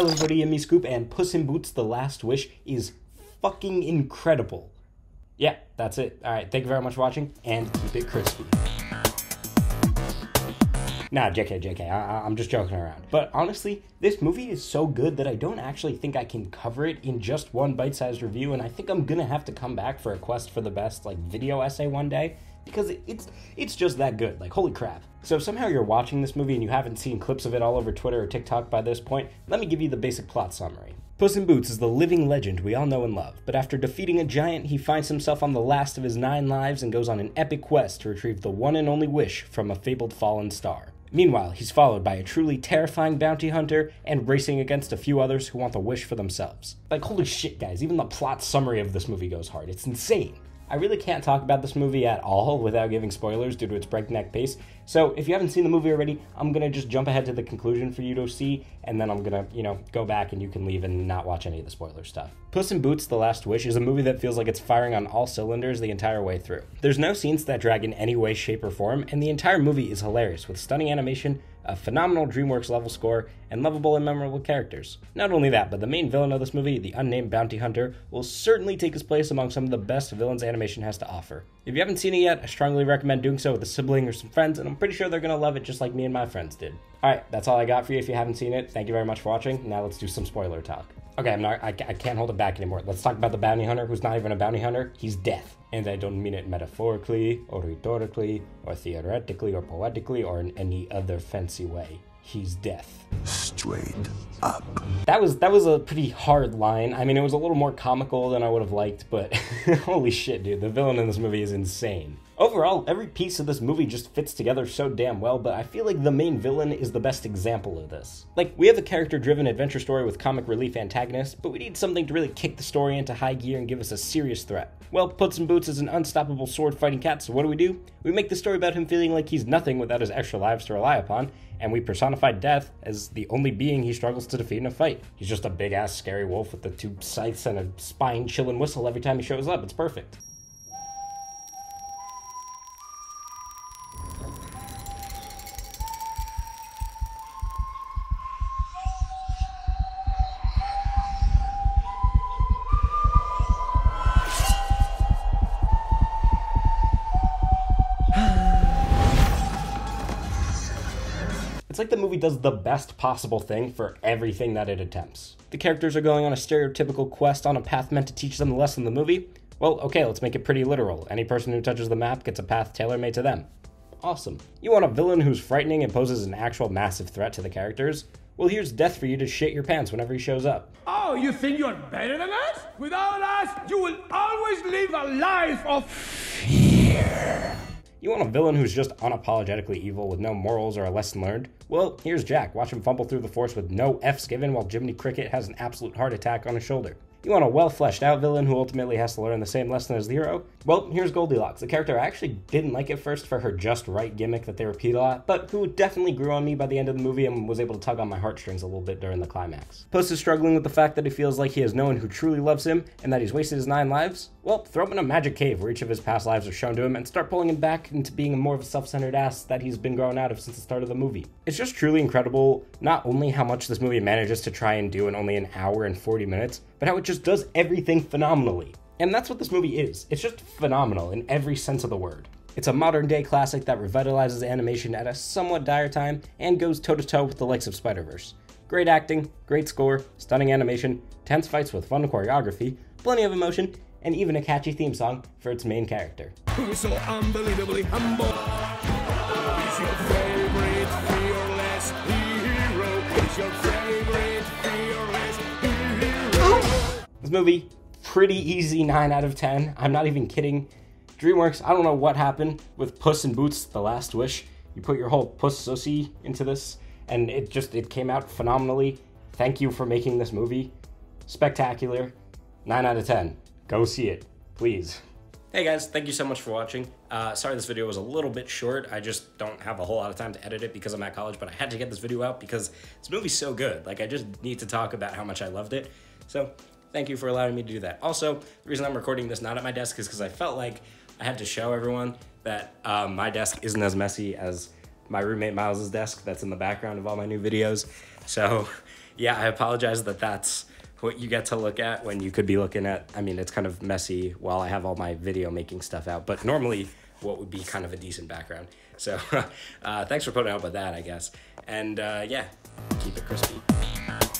Hello everybody, I'm Scoop, and Puss in Boots The Last Wish is fucking incredible. Yeah, that's it. Alright, thank you very much for watching, and keep it crispy. Nah, JK, I'm just joking around. But honestly, this movie is so good that I don't actually think I can cover it in just one bite-sized review, and I think I'm gonna have to come back for a quest for the best, like, video essay one day, because it's just that good. Like, holy crap. So if somehow you're watching this movie and you haven't seen clips of it all over Twitter or TikTok by this point, let me give you the basic plot summary. Puss in Boots is the living legend we all know and love, but after defeating a giant, he finds himself on the last of his 9 lives and goes on an epic quest to retrieve the one and only wish from a fabled fallen star. Meanwhile, he's followed by a truly terrifying bounty hunter and racing against a few others who want the wish for themselves. Like, holy shit, guys, even the plot summary of this movie goes hard. It's insane. I really can't talk about this movie at all without giving spoilers due to its breakneck pace, so if you haven't seen the movie already, I'm gonna just jump ahead to the conclusion for you to see, and then I'm gonna, go back and you can leave and not watch any of the spoiler stuff. Puss in Boots The Last Wish is a movie that feels like it's firing on all cylinders the entire way through. There's no scenes that drag in any way, shape, or form, and the entire movie is hilarious with stunning animation, a phenomenal DreamWorks level score, and lovable and memorable characters. Not only that, but the main villain of this movie, the unnamed bounty hunter, will certainly take his place among some of the best villains animation has to offer. If you haven't seen it yet, I strongly recommend doing so with a sibling or some friends, and I'm pretty sure they're gonna love it just like me and my friends did. Alright, that's all I got for you. If you haven't seen it, thank you very much for watching. Now let's do some spoiler talk. Okay, I can't hold it back anymore. Let's talk about the bounty hunter who's not even a bounty hunter. He's death. And I don't mean it metaphorically, or rhetorically, or theoretically, or poetically, or in any other fancy way. He's death. Straight up. That was a pretty hard line. I mean, it was a little more comical than I would have liked, but holy shit, dude, the villain in this movie is insane. Overall, every piece of this movie just fits together so damn well, but I feel like the main villain is the best example of this. Like, we have a character-driven adventure story with comic relief antagonists, but we need something to really kick the story into high gear and give us a serious threat. Well, Puss in Boots is an unstoppable sword-fighting cat, so what do? We make the story about him feeling like he's nothing without his extra lives to rely upon, and we personify death as the only being he struggles to defeat in a fight. He's just a big-ass scary wolf with the 2 scythes and a spine-chilling whistle every time he shows up. It's perfect. It's like the movie does the best possible thing for everything that it attempts. The characters are going on a stereotypical quest on a path meant to teach them the lesson in the movie. Well, okay, let's make it pretty literal. Any person who touches the map gets a path tailor-made to them. Awesome. You want a villain who's frightening and poses an actual massive threat to the characters? Well, here's death for you to shit your pants whenever he shows up. Oh, you think you're better than us? Without us, you will always live a life of fear. You want a villain who's just unapologetically evil with no morals or a lesson learned? Well, here's Jack. Watch him fumble through the force with no F's given while Jiminy Cricket has an absolute heart attack on his shoulder. You want a well-fleshed out villain who ultimately has to learn the same lesson as the hero? Well, here's Goldilocks, the character I actually didn't like at first for her just right gimmick that they repeat a lot, but who definitely grew on me by the end of the movie and was able to tug on my heartstrings a little bit during the climax. Puss is struggling with the fact that he feels like he has no one who truly loves him and that he's wasted his 9 lives. Well, throw him in a magic cave where each of his past lives are shown to him and start pulling him back into being more of a self-centered ass that he's been growing out of since the start of the movie. It's just truly incredible not only how much this movie manages to try and do in only an hour and 40 minutes, but how it just does everything phenomenally. And that's what this movie is. It's just phenomenal in every sense of the word. It's a modern day classic that revitalizes animation at a somewhat dire time and goes toe-to-toe with the likes of Spider-Verse. Great acting, great score, stunning animation, tense fights with fun choreography, plenty of emotion, and even a catchy theme song for its main character. Who is so unbelievably humble? Is your favorite fearless hero? Is your favorite fearless hero? This movie, pretty easy 9 out of 10. I'm not even kidding. DreamWorks, I don't know what happened with Puss in Boots, The Last Wish. You put your whole puss saucy into this, and it came out phenomenally. Thank you for making this movie. Spectacular. 9 out of 10. Go see it, please. Hey guys, thank you so much for watching. Sorry this video was a little bit short. I just don't have a whole lot of time to edit it because I'm at college, but I had to get this video out because this movie's so good. Like, I just need to talk about how much I loved it. So thank you for allowing me to do that. Also, the reason I'm recording this not at my desk is because I felt like I had to show everyone that my desk isn't as messy as my roommate Miles's desk that's in the background of all my new videos. So yeah, I apologize that that's what you get to look at when you could be looking at, I mean, it's kind of messy while I have all my video making stuff out, but normally what would be kind of a decent background. So thanks for putting up with that, I guess. And yeah, keep it crispy.